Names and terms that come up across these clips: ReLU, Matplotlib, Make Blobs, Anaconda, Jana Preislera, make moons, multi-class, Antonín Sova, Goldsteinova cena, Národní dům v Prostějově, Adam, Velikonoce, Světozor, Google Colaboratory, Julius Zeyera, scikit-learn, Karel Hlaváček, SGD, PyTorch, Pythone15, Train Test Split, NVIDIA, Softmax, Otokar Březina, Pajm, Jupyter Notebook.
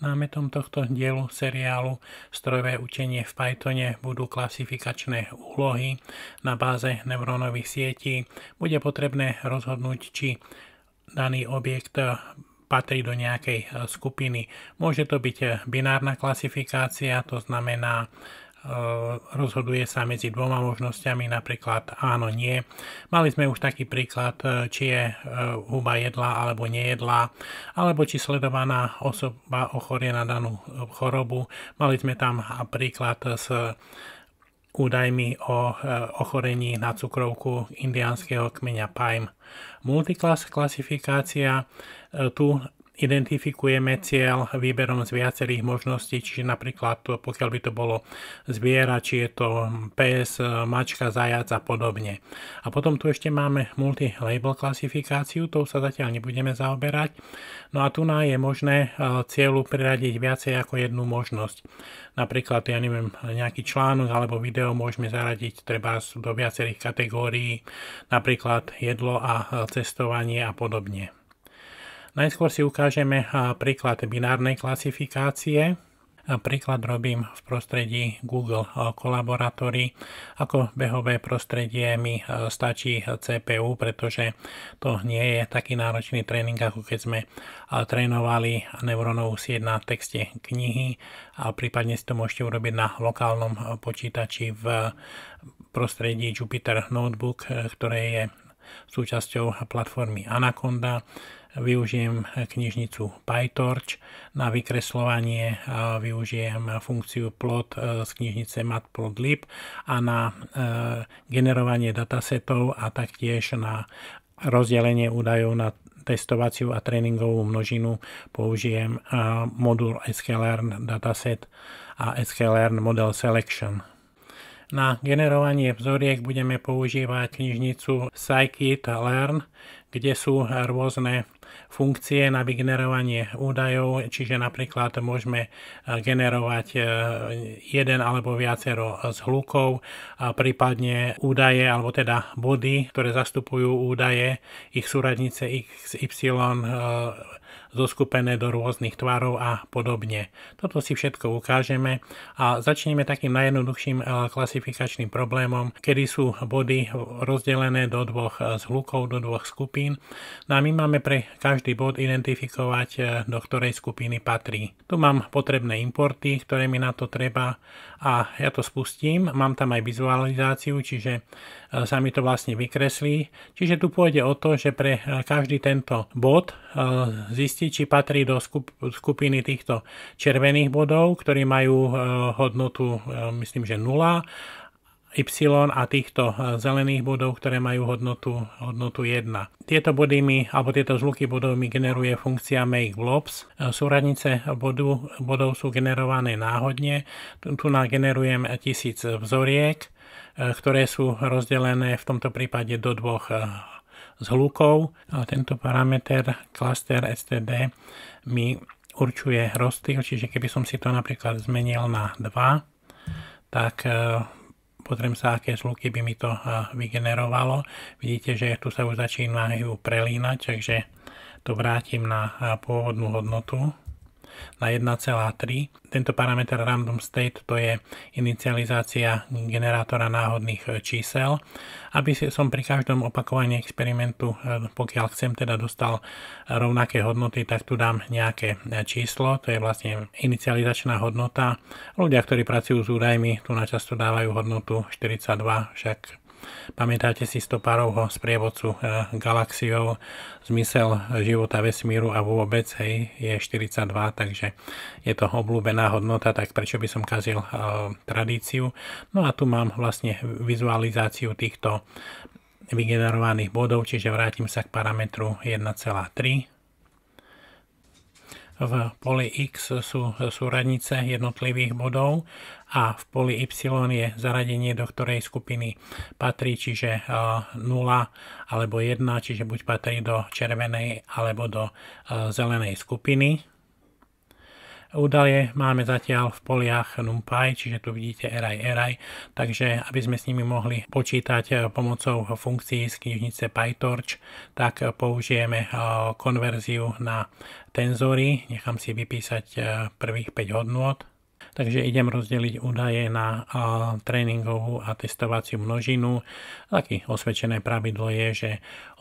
Námetom tohto dielu seriálu Strojové učenie v Pythone budú klasifikačné úlohy na báze neurónových sietí. Bude potrebné rozhodnúť, či daný objekt patrí do nejakej skupiny. Môže to byť binárna klasifikácia, to znamená, rozhoduje sa medzi dvoma možnosťami, napríklad áno, nie. Mali sme už taký príklad, či je huba jedla alebo nejedla, alebo či sledovaná osoba ochorie na danú chorobu. Mali sme tam príklad s údajmi o ochorení na cukrovku indiánskeho kmeňa Pajm. Multiclass klasifikácia, tu identifikujeme cieľ výberom z viacerých možností, čiže napríklad pokiaľ by to bolo zviera, či je to pes, mačka, zajac a podobne. A potom tu ešte máme multilabel klasifikáciu, tou sa zatiaľ nebudeme zaoberať. No a tu je možné cieľu priradiť viacej ako jednu možnosť. Napríklad, ja neviem, nejaký článok alebo video môžeme zaradiť treba do viacerých kategórií, napríklad jedlo a cestovanie a podobne. Najskôr si ukážeme príklad binárnej klasifikácie. Príklad robím v prostredí Google Colaboratory. Ako behové prostredie mi stačí CPU, pretože to nie je taký náročný tréning, ako keď sme trénovali neurónovú sieť na texte knihy. A prípadne si to môžete urobiť na lokálnom počítači v prostredí Jupyter Notebook, ktoré je súčasťou platformy Anaconda. Využijem knižnicu PyTorch na vykreslovanie, využijem funkciu plot z knižnice Matplotlib a na generovanie datasetov a taktiež na rozdelenie údajov na testovaciu a tréningovú množinu použijem modul scikit-learn dataset a scikit-learn model selection. Na generovanie vzoriek budeme používať knižnicu scikit-learn, kde sú rôzne funkcie na vygenerovanie údajov, čiže napríklad môžeme generovať jeden alebo viacero zhlukov, prípadne údaje alebo teda body, ktoré zastupujú údaje, ich súradnice XY zoskupené do rôznych tvarov a podobne. Toto si všetko ukážeme a začneme takým najjednoduchším klasifikačným problémom, kedy sú body rozdelené do dvoch zhlukov, do dvoch skupín. No a my máme pre každý bod identifikovať, do ktorej skupiny patrí. Tu mám potrebné importy, ktoré mi na to treba a ja to spustím. Mám tam aj vizualizáciu, čiže sa mi to vlastne vykreslí. Čiže tu pôjde o to, že pre každý tento bod zistí, či patrí do skupiny týchto červených bodov, ktorí majú hodnotu, myslím, že 0, Y a týchto zelených bodov, ktoré majú hodnotu 1. Tieto body tieto zluky bodov mi generuje funkcia Make Blobs. Súradnice bodov sú generované náhodne. Tu generujem 1000 vzoriek, ktoré sú rozdelené v tomto prípade do dvoch zhlukov. Tento parameter cluster STD mi určuje rozptyl, čiže keby som si to napríklad zmenil na 2, tak pozriem sa, aké zluky by mi to vygenerovalo. Vidíte, že tu sa už začínajú prelínať, takže to vrátim na pôvodnú hodnotu, na 1,3. Tento parameter random state, to je inicializácia generátora náhodných čísel, aby som pri každom opakovaní experimentu, pokiaľ chcem teda dostal rovnaké hodnoty, tak tu dám nejaké číslo, to je vlastne inicializačná hodnota. Ľudia, ktorí pracujú s údajmi, tu načasto dávajú hodnotu 42, však pamätáte si Stopárovho sprievodcu galaxiou, zmysel života, vesmíru a vôbec, hej, je 42, takže je to obľúbená hodnota, tak prečo by som kazil tradíciu. No a tu mám vlastne vizualizáciu týchto vygenerovaných bodov, čiže vrátim sa k parametru 1,3. V poli X sú súradnice jednotlivých bodov a v poli Y je zaradenie, do ktorej skupiny patrí, čiže 0 alebo 1, čiže buď patrí do červenej alebo do zelenej skupiny. Údaje máme zatiaľ v poliach NumPy, čiže tu vidíte array, takže aby sme s nimi mohli počítať pomocou funkcií z knižnice PyTorch, tak použijeme konverziu na tenzory. Nechám si vypísať prvých 5 hodnôt. Takže idem rozdeliť údaje na tréningovú a testovaciu množinu. Také osvedčené pravidlo je, že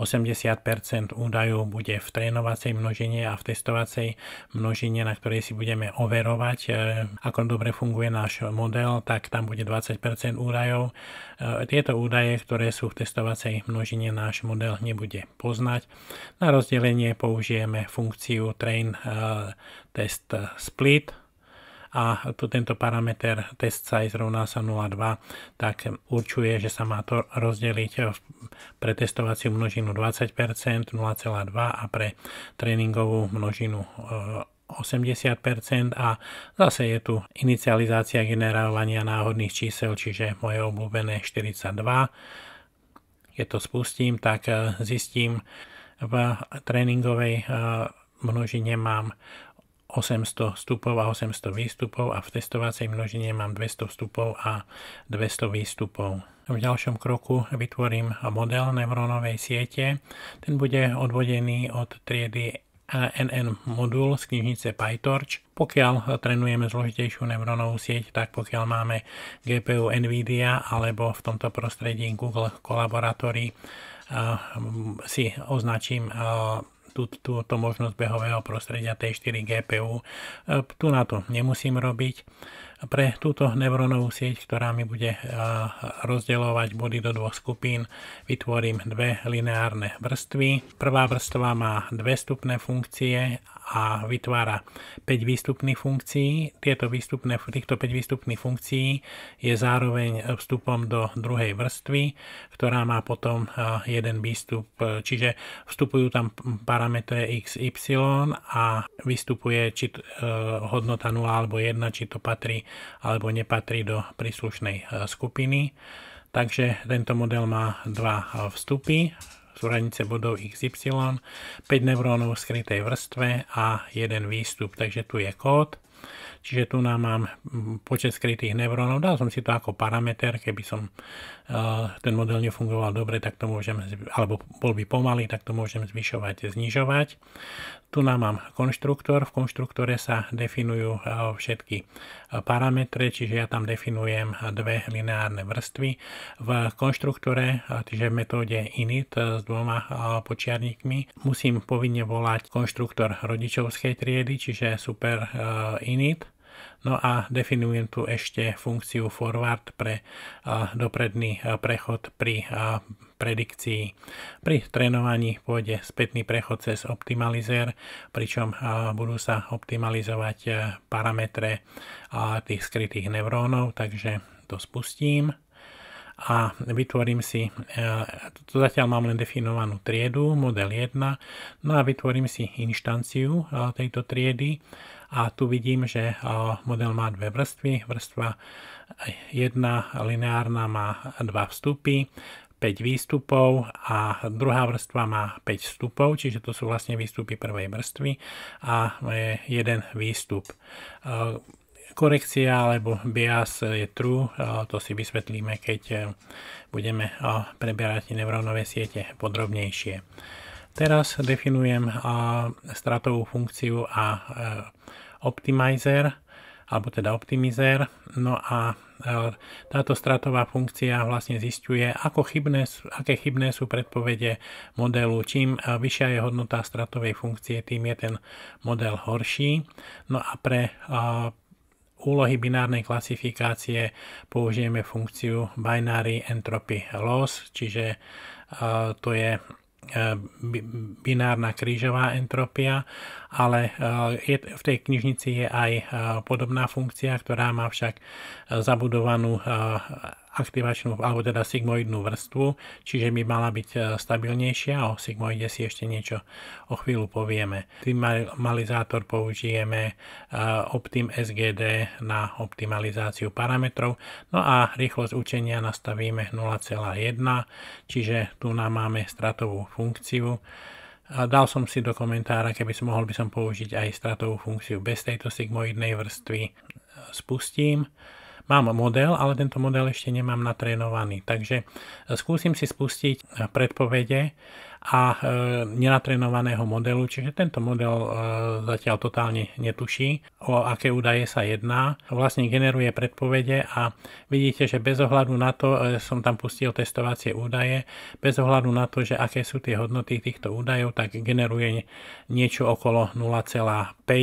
80% údajov bude v trénovacej množine a v testovacej množine, na ktorej si budeme overovať, ako dobre funguje náš model, tak tam bude 20% údajov. Tieto údaje, ktoré sú v testovacej množine, náš model nebude poznať. Na rozdelenie použijeme funkciu Train Test Split, a tento parameter test size rovná sa 0,2, tak určuje, že sa má to rozdeliť pre testovaciu množinu 20%, 0,2 a pre tréningovú množinu 80% a zase je tu inicializácia generovania náhodných čísel, čiže moje obľúbené 42. Keď to spustím, tak zistím, v tréningovej množine mám 800 vstupov a 800 výstupov a v testovacej množine mám 200 vstupov a 200 výstupov. V ďalšom kroku vytvorím model neurónovej siete. Ten bude odvodený od triedy NN modul z knižnice PyTorch. Pokiaľ trénujeme zložitejšiu neurónovú sieť, tak pokiaľ máme GPU NVIDIA alebo v tomto prostredí Google Colaboratory, si označím túto možnosť behového prostredia T4 GPU. Tu na to nemusím robiť. Pre túto neurónovú sieť, ktorá mi bude rozdeľovať body do dvoch skupín, vytvorím dve lineárne vrstvy. Prvá vrstva má dve vstupné funkcie a vytvára 5 výstupných funkcií. Týchto 5 výstupných funkcií je zároveň vstupom do druhej vrstvy, ktorá má potom jeden výstup, čiže vstupujú tam parametre x, y a vystupuje či hodnota 0 alebo 1, či to patrí alebo nepatrí do príslušnej skupiny. Takže tento model má dva vstupy, hranice bodov XY, 5 neurónov v skrytej vrstve a jeden výstup, takže tu je kód. Čiže tu nám mám počet skrytých neurónov, dal som si to ako parameter, keby som ten model nefungoval dobre, tak to môžem, alebo bol by pomalý, tak to môžem zvyšovať, znižovať. Tu nám mám konštruktor, v konštruktore sa definujú všetky parametre, čiže ja tam definujem dve lineárne vrstvy. V konštruktore, čiže v metóde init s dvoma počiarníkmi, musím povinne volať konštruktor rodičovskej triedy, čiže super init. No a definujem tu ešte funkciu forward pre dopredný prechod pri predikcii. Pri trénovaní pôjde spätný prechod cez optimalizer, pričom budú sa optimalizovať parametre tých skrytých neurónov, takže to spustím a vytvorím si, to zatiaľ mám len definovanú triedu, model 1, no a vytvorím si inštanciu tejto triedy a tu vidím, že model má dve vrstvy, vrstva 1 lineárna má 2 vstupy, 5 výstupov a druhá vrstva má 5 vstupov, čiže to sú vlastne výstupy prvej vrstvy a jeden výstup. Korekcia alebo bias je true, to si vysvetlíme, keď budeme preberať neurónové siete podrobnejšie. Teraz definujem stratovú funkciu a optimizer, alebo teda optimizér. No a táto stratová funkcia vlastne zisťuje, aké chybné sú predpovede modelu. Čím vyššia je hodnota stratovej funkcie, tým je ten model horší. No a pre úlohy binárnej klasifikácie použijeme funkciu binary entropy loss, čiže to je binárna krížová entropia, ale v tej knižnici je aj podobná funkcia, ktorá má však zabudovanú aktivačnú, alebo teda sigmoidnú vrstvu, čiže by mala byť stabilnejšia. O sigmoide si ešte niečo o chvíľu povieme. Optimalizátor použijeme optim SGD na optimalizáciu parametrov. No a rýchlosť učenia nastavíme 0,1, čiže tu nám máme stratovú funkciu A dal som si do komentára, keby som mohol, by som použiť aj stratovú funkciu bez tejto sigmoidnej vrstvy. Spustím. Mám model, ale tento model ešte nemám natrénovaný. Takže skúsim si spustiť predpovede a nenatrénovaného modelu, čiže tento model zatiaľ totálne netuší, o aké údaje sa jedná. Vlastne generuje predpovede a vidíte, že bez ohľadu na to, som tam pustil testovacie údaje, bez ohľadu na to, že aké sú tie hodnoty týchto údajov, tak generuje niečo okolo 0,5,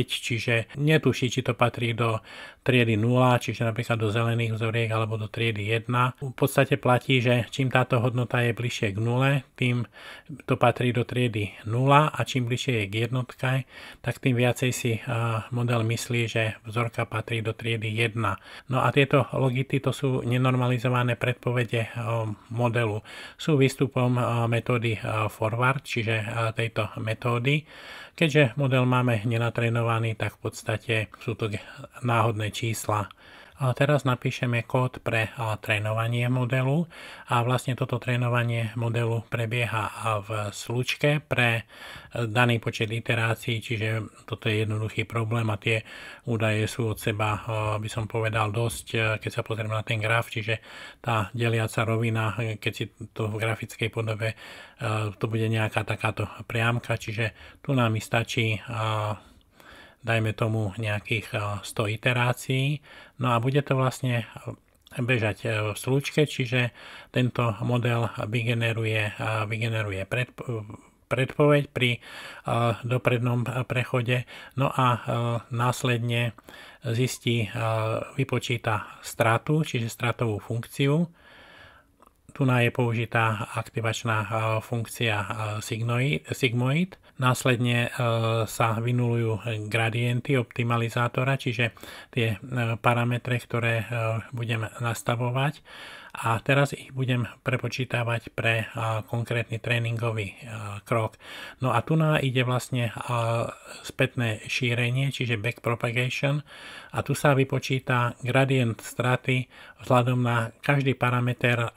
čiže netuší, či to patrí do triedy 0, čiže napríklad do zelených vzoriek alebo do triedy 1. V podstate platí, že čím táto hodnota je bližšie k 0, tým to patrí do triedy 0 a čím bližšie je k jednotke, tak tým viacej si model myslí, že vzorka patrí do triedy 1. No a tieto logity, to sú nenormalizované predpovede modelu. Sú výstupom metódy forward, čiže tejto metódy. Keďže model máme nenatrénovaný, tak v podstate sú to náhodné čísla. A teraz napíšeme kód pre trénovanie modelu a vlastne toto trénovanie modelu prebieha v slučke pre daný počet iterácií, čiže toto je jednoduchý problém a tie údaje sú od seba, by som povedal, dosť, keď sa pozrieme na ten graf, čiže tá deliaca rovina, keď si to v grafickej podobe, to bude nejaká takáto priamka, čiže tu nám stačí, dajme tomu, nejakých 100 iterácií. No a bude to vlastne bežať v slučke, čiže tento model vygeneruje predpoveď pri doprednom prechode. No a následne zistí, vypočíta stratu, čiže stratovú funkciu. Tu je použitá aktivačná funkcia sigmoid. Následne sa vynulujú gradienty optimalizátora, čiže tie parametre, ktoré budem nastavovať. A teraz ich budem prepočítavať pre konkrétny tréningový krok. No a tu ide vlastne spätné šírenie, čiže backpropagation. A tu sa vypočíta gradient straty vzhľadom na každý parameter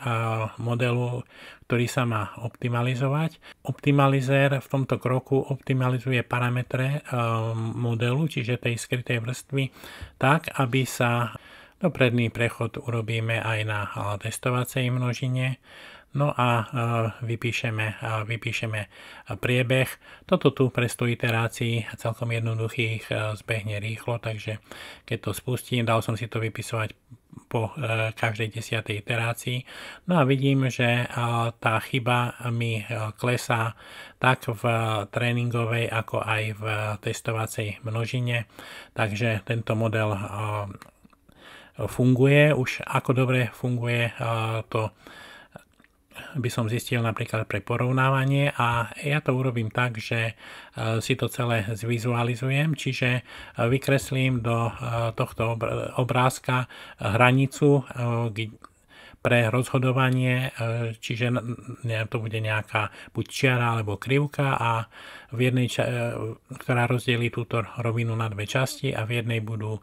modelu, ktorý sa má optimalizovať. Optimalizer v tomto kroku optimalizuje parametre modelu, čiže tej skrytej vrstvy, tak, aby sa dopredný prechod urobíme aj na testovacej množine. No a vypíšeme priebeh. Toto tu pre 100 iterácií celkom jednoduchých zbehne rýchlo, takže keď to spustím, dal som si to vypisovať po každej 10. iterácii. No a vidím, že tá chyba mi klesá tak v tréningovej, ako aj v testovacej množine. Takže tento model funguje. Už ako dobre funguje, to by som zistil napríklad pre porovnávanie, a ja to urobím tak, že si to celé zvizualizujem, čiže vykreslím do tohto obrázka hranicu pre rozhodovanie, čiže to bude nejaká buď čiara alebo krivka, a v jednej, ktorá rozdelí túto rovinu na dve časti, a v jednej budú,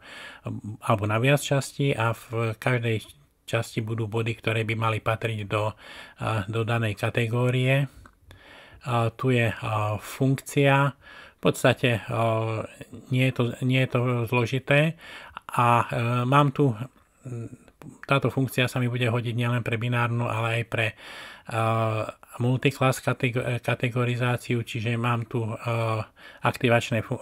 alebo na viac časti, a v každej časti budú body, ktoré by mali patriť do danej kategórie. Tu je funkcia, v podstate nie je to zložité, a mám tu táto funkcia sa mi bude hodiť nielen pre binárnu, ale aj pre multiclass kategorizáciu, čiže mám tu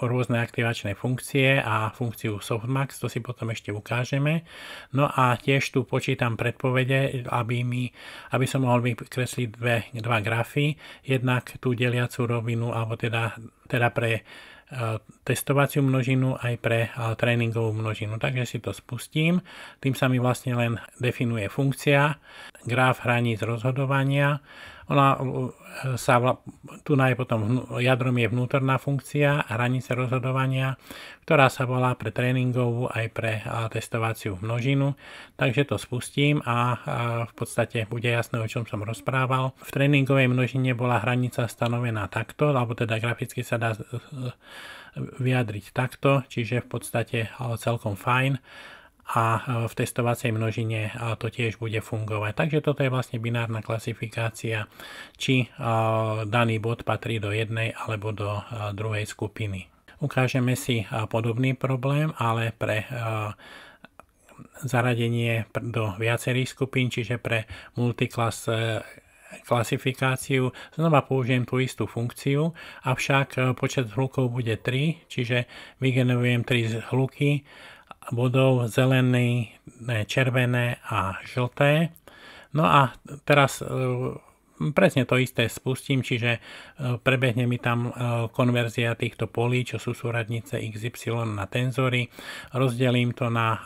rôzne aktivačné funkcie a funkciu Softmax, to si potom ešte ukážeme. No a tiež tu počítam predpovede, aby som mohol vykresliť dva grafy, jednak tú deliacu rovinu, alebo teda pre testovaciu množinu aj pre tréningovú množinu. Takže si to spustím. Tým sa mi vlastne len definuje funkcia, graf hraníc rozhodovania. Ona sa tu potom jadrom je vnútorná funkcia, hranice rozhodovania, ktorá sa volá pre tréningovú aj pre testovaciu množinu. Takže to spustím a v podstate bude jasné, o čom som rozprával. V tréningovej množine bola hranica stanovená takto, alebo teda graficky sa dá vyjadriť takto, čiže v podstate celkom fajn. a v testovacej množine to tiež bude fungovať. Takže toto je vlastne binárna klasifikácia, či daný bod patrí do jednej alebo do druhej skupiny. Ukážeme si podobný problém, ale pre zaradenie do viacerých skupín, čiže pre multiclass klasifikáciu. Znova použijem tú istú funkciu, avšak počet hlukov bude 3, čiže vygenerujem 3 hluky bodov zelený, červené a žlté. No a teraz presne to isté spustím, čiže prebehne mi tam konverzia týchto polí, čo sú súradnice XY na tenzory. Rozdelím to na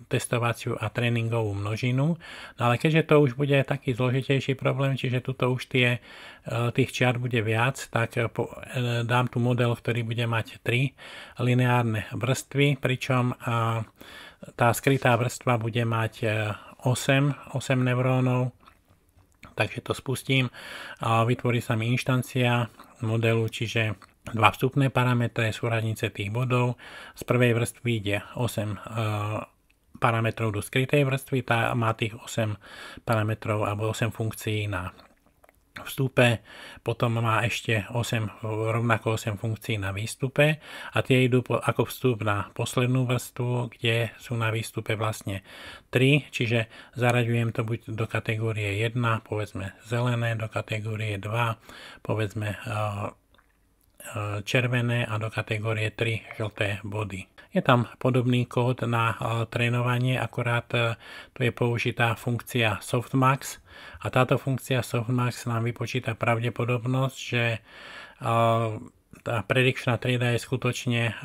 testovaciu a tréningovú množinu. No ale keďže to už bude taký zložitejší problém, čiže tuto už tých čiar bude viac, tak dám tu model, ktorý bude mať 3 lineárne vrstvy, pričom tá skrytá vrstva bude mať 8 neurónov. Takže to spustím, vytvorí sa mi inštancia modelu, čiže dva vstupné parametre, súradnice tých bodov. Z prvej vrstvy ide 8 parametrov do skrytej vrstvy, tá má tých 8 parametrov alebo 8 funkcií na vstupe, potom má ešte rovnako 8 funkcií na výstupe a tie idú ako vstup na poslednú vrstvu, kde sú na výstupe vlastne 3, čiže zaraďujem to buď do kategórie 1, povedzme zelené, do kategórie 2, povedzme červené a do kategórie 3 žlté body. Je tam podobný kód na trénovanie, akorát tu je použitá funkcia Softmax a táto funkcia Softmax nám vypočíta pravdepodobnosť, že tá predikčná trieda je skutočne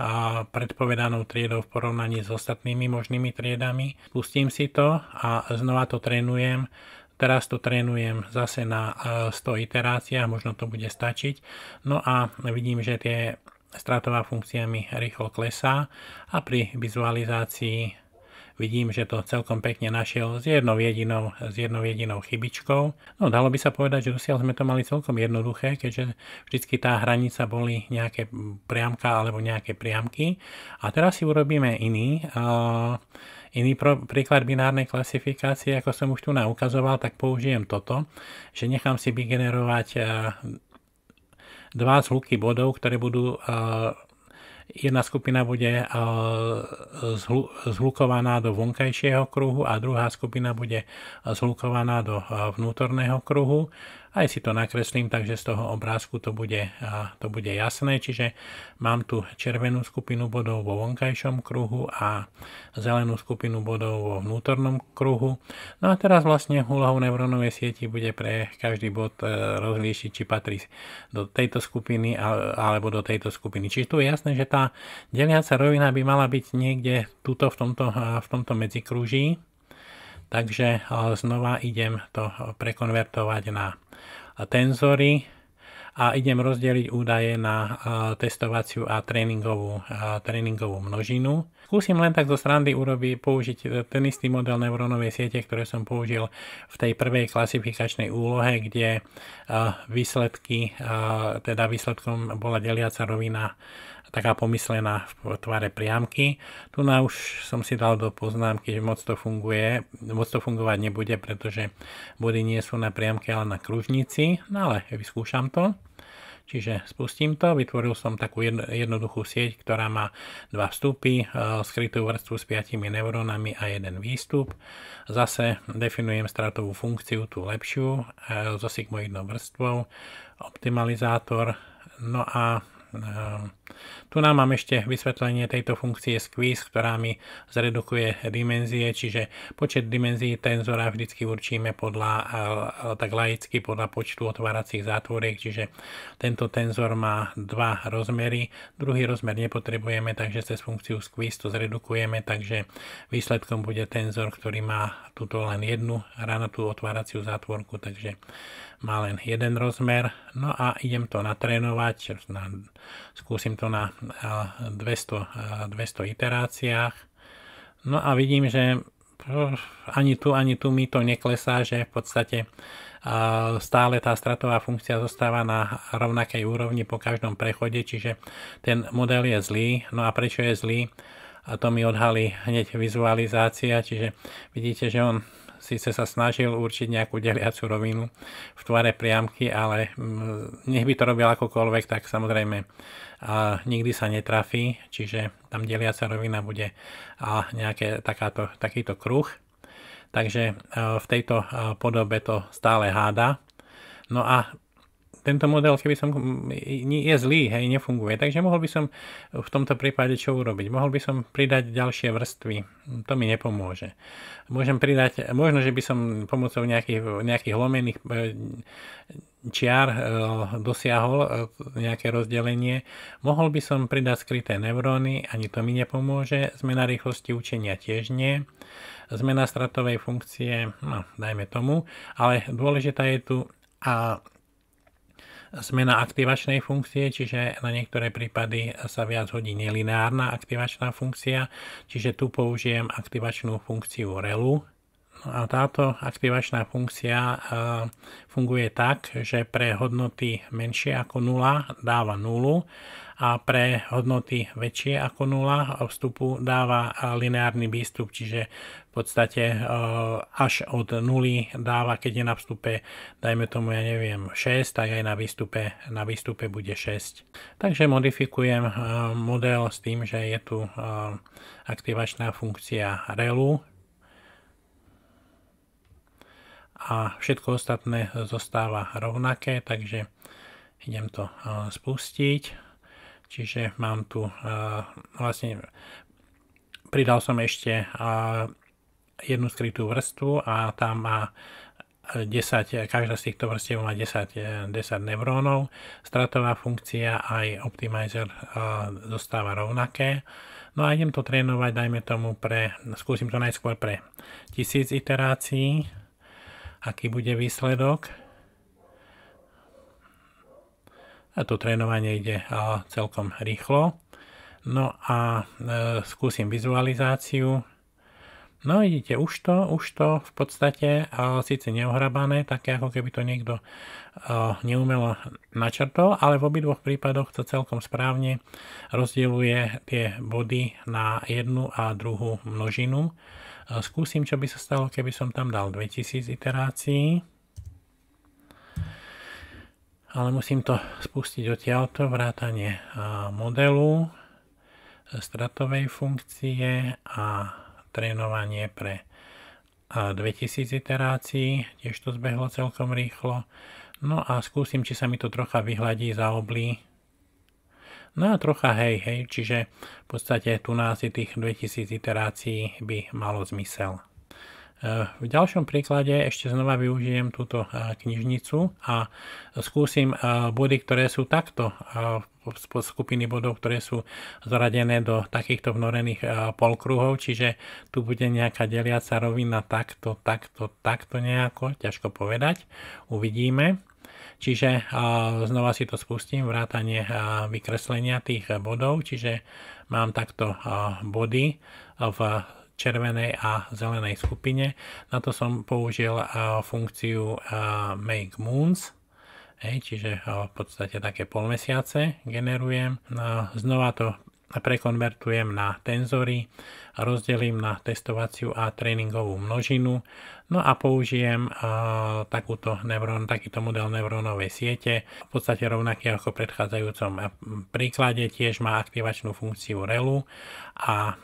predpovedanou triedou v porovnaní s ostatnými možnými triedami. Spustím si to a znova to trénujem. Teraz to trénujem zase na 100 iteráciách, možno to bude stačiť. No a vidím, že tie stratová funkcia mi rýchlo klesá a pri vizualizácii vidím, že to celkom pekne našiel s jednou jedinou chybičkou. No, dalo by sa povedať, že dosiaľ sme to mali celkom jednoduché, keďže vždycky tá hranica boli nejaké priamka alebo nejaké priamky. A teraz si urobíme iný príklad binárnej klasifikácie, ako som už tu ukazoval, tak použijem toto, že nechám si vygenerovať dva zhluky bodov, ktoré budú, jedna skupina bude zhlukovaná do vonkajšieho kruhu a druhá skupina bude zhlukovaná do vnútorného kruhu. Aj si to nakreslím, takže z toho obrázku to bude jasné. Čiže mám tu červenú skupinu bodov vo vonkajšom kruhu a zelenú skupinu bodov vo vnútornom kruhu. No a teraz vlastne úlohou neurónovej sieti bude pre každý bod rozlíšiť, či patrí do tejto skupiny alebo do tejto skupiny. Čiže tu je jasné, že tá deliaca rovina by mala byť niekde tuto v tomto medzikrúží. Takže znova idem to prekonvertovať na tenzory a idem rozdeliť údaje na testovaciu a tréningovú množinu. Skúsim len tak zo srandy použiť ten istý model neurónovej siete, ktorý som použil v tej prvej klasifikačnej úlohe, kde výsledkom bola deliaca rovina taká pomyslená v tvare priamky. Tu už som si dal do poznámky, že moc to fungovať nebude, pretože body nie sú na priamke, ale na kružnici. No ale vyskúšam to. Čiže spustím to, vytvoril som takú jednoduchú sieť, ktorá má dva vstupy, skrytú vrstvu s 5 neurónami a jeden výstup. Zase definujem stratovú funkciu, tú lepšiu, so sigmoidnou vrstvou, optimalizátor. No a tu nám mám ešte vysvetlenie tejto funkcie squeeze, ktorá mi zredukuje dimenzie, čiže počet dimenzií tenzora vždycky určíme tak laicky podľa počtu otváracích zátvoriek, čiže tento tenzor má dva rozmery, druhý rozmer nepotrebujeme, takže cez funkciu squeeze to zredukujeme, takže výsledkom bude tenzor, ktorý má tuto len jednu hranatú otváraciu zátvorku, takže má len jeden rozmer. No a idem to natrénovať, skúsim to na 200 iteráciách. No a vidím, že ani tu mi to neklesá, že v podstate stále tá stratová funkcia zostáva na rovnakej úrovni po každom prechode, čiže ten model je zlý. No a prečo je zlý? a to mi odhalí hneď vizualizácia, čiže vidíte, že on síce sa snažil určiť nejakú deliacu rovinu v tvare priamky, ale nech by to robil akokoľvek, tak samozrejme nikdy sa netrafí, čiže tam deliaca rovina bude nejaké takýto kruh. Takže v tejto podobe to stále háda. No a tento model, keby som, je zlý, hej, nefunguje, takže mohol by som v tomto prípade čo urobiť? Mohol by som pridať ďalšie vrstvy, to mi nepomôže. Môžem pridať, možno, že by som pomocou nejakých lomených čiar dosiahol nejaké rozdelenie. Mohol by som pridať skryté neuróny, ani to mi nepomôže. Zmena rýchlosti učenia tiež nie. Zmena stratovej funkcie, no, dajme tomu, ale dôležitá je tu zmena aktivačnej funkcie, čiže na niektoré prípady sa viac hodí nelineárna aktivačná funkcia, čiže tu použijem aktivačnú funkciu ReLU. A táto aktivačná funkcia funguje tak, že pre hodnoty menšie ako 0 dáva 0 a pre hodnoty väčšie ako 0 vstupu dáva lineárny výstup, čiže v podstate až od 0 dáva, keď je na vstupe, dajme tomu, ja neviem, 6, tak aj na výstupe bude 6. Takže modifikujem model s tým, že je tu aktivačná funkcia ReLU a všetko ostatné zostáva rovnaké, takže idem to spustiť. Čiže mám tu, vlastne pridal som ešte jednu skrytú vrstvu a tá má 10, každá z týchto vrstiev má 10 neurónov. Stratová funkcia aj optimizer zostáva rovnaké. No a idem to trénovať, dajme tomu skúsim to najskôr pre 1000 iterácií, aký bude výsledok. A to trénovanie ide celkom rýchlo. No a skúsim vizualizáciu. No vidíte, už to v podstate síce neohrabané, také ako keby to niekto neumelo načrtol, ale v obidvoch prípadoch to celkom správne rozdieluje tie body na jednu a druhú množinu. Skúsim, čo by sa stalo, keby som tam dal 2000 iterácií. Ale musím to spustiť odtiaľto, vrátanie modelu, stratovej funkcie a trénovanie pre 2000 iterácií. Tiež to zbehlo celkom rýchlo. No a skúsim, či sa mi to trocha vyhľadí, zaoblí. No a trocha hej, čiže v podstate tu nás i tých 2000 iterácií by malo zmysel. V ďalšom príklade ešte znova využijem túto knižnicu a skúsim body, ktoré sú takto skupiny bodov, ktoré sú zoradené do takýchto vnorených polkruhov, čiže tu bude nejaká deliaca rovina takto, takto, takto nejako, ťažko povedať, uvidíme. Čiže znova si to spustím, vrátanie vykreslenia tých bodov, čiže mám takto body v červenej a zelenej skupine. Na to som použil funkciu make moons, čiže v podstate také polmesiace generujem. Znova to prekonvertujem na tenzory, rozdelím na testovaciu a tréningovú množinu, no a použijem takýto model neurónovej siete, v podstate rovnaký ako v predchádzajúcom príklade. Tiež má aktivačnú funkciu ReLU a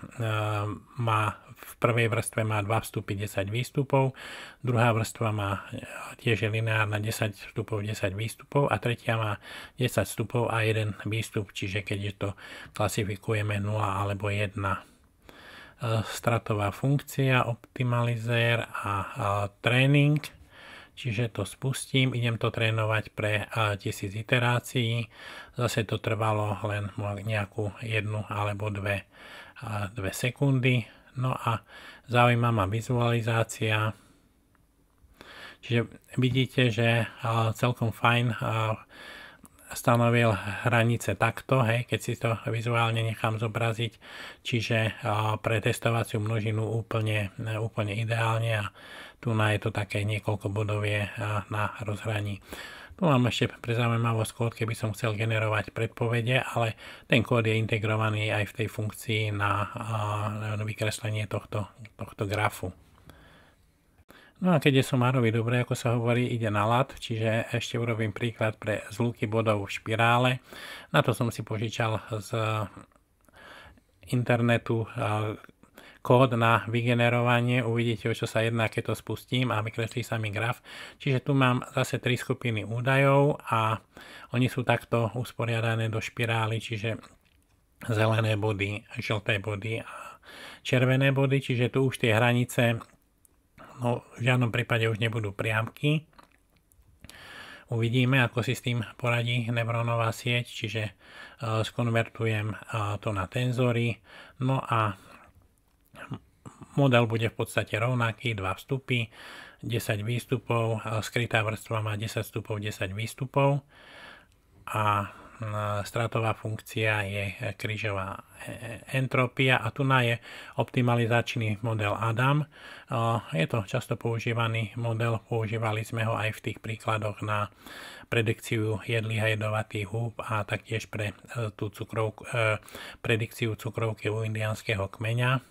v prvej vrstve má 2 vstupy, 10 výstupov, druhá vrstva má tiež lineárna 10 vstupov, 10 výstupov a tretia má 10 vstupov a 1 výstup, čiže keď to klasifikujeme 0 alebo 1. Stratová funkcia, optimalizer a tréning, čiže to spustím, idem to trénovať pre 1000 iterácií, zase to trvalo len nejakú 1 alebo 2 sekundy. No a zaujíma ma vizualizácia, čiže vidíte, že celkom fajn stanovil hranice takto, keď si to vizuálne nechám zobraziť, čiže pre testovaciu množinu úplne ideálne a tu je to také niekoľko bodov je na rozhraní. Tu mám ešte pre zaujímavosť kód, keby som chcel generovať predpovede, ale ten kód je integrovaný aj v tej funkcii na vykreslenie tohto grafu. No a keď je sumárový dobre, ako sa hovorí, ide na lat, čiže ešte urobím príklad pre zluky bodov v špirále. Na to som si požičal z internetu kód na vygenerovanie. Uvidíte, o čo sa jedná, keď to spustím a vykreslí sa mi graf. Čiže tu mám zase 3 skupiny údajov a oni sú takto usporiadané do špirály, čiže zelené body, žlté body a červené body, čiže tu už tie hranice v žiadnom prípade už nebudú priamky. Uvidíme, ako si s tým poradí neurónová sieť, čiže skonvertujem to na tenzory. No a model bude v podstate rovnaký, 2 vstupy, 10 výstupov, skrytá vrstva má 10 vstupov, 10 výstupov a stratová funkcia je krížová entropia a tu na je optimalizačný model Adam. Je to často používaný model, používali sme ho aj v tých príkladoch na predikciu jedlých jedovatých húb a taktiež pre tú predikciu cukrovky u indiánskeho kmeňa.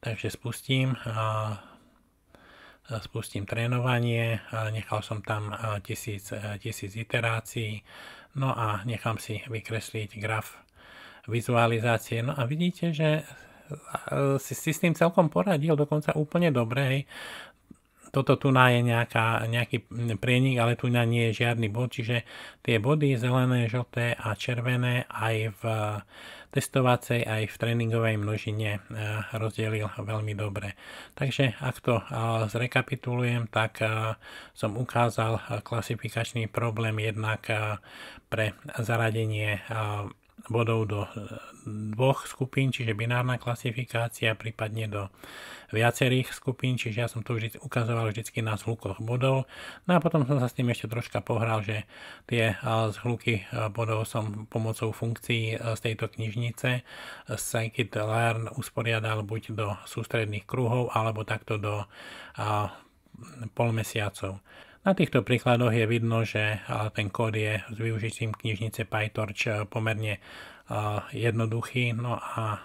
Takže spustím trénovanie, nechal som tam 1000 iterácií. No a nechám si vykresliť graf vizualizácie. No a vidíte, že si s tým celkom poradil, dokonca úplne dobre. Hej. Toto tu na je nejaký prienik, ale tu na nie je žiadny bod, čiže tie body zelené, žlté a červené aj v testovacej, aj v tréningovej množine rozdelil veľmi dobre. Takže ak to zrekapitulujem, tak som ukázal klasifikačný problém jednak pre zaradenie bodov do dvoch skupín, čiže binárna klasifikácia, prípadne do viacerých skupín, čiže ja som to ukazoval vždycky na zhlukoch bodov. No a potom som sa s tým ešte troška pohral, že tie zhluky bodov som pomocou funkcií z tejto knižnice scikit-learn usporiadal buď do sústredných kruhov, alebo takto do polmesiacov. Na týchto príkladoch je vidno, že ten kód je s využitím knižnice PyTorch pomerne jednoduchý. No a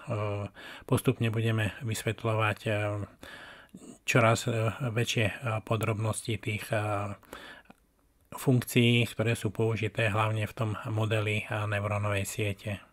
postupne budeme vysvetľovať čoraz väčšie podrobnosti tých funkcií, ktoré sú použité hlavne v tom modeli neurónovej siete.